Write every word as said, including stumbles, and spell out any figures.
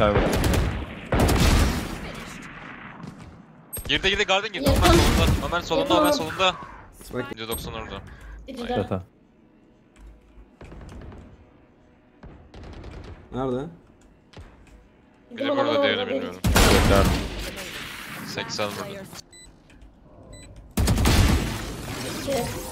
abi burada. Girdi girdi garden girdi. Omen solunda. Omen solunda. Omen solunda. yüz doksan orada. Data. Nerede? Biri burada, diğerini bilmiyorum. seksen burada.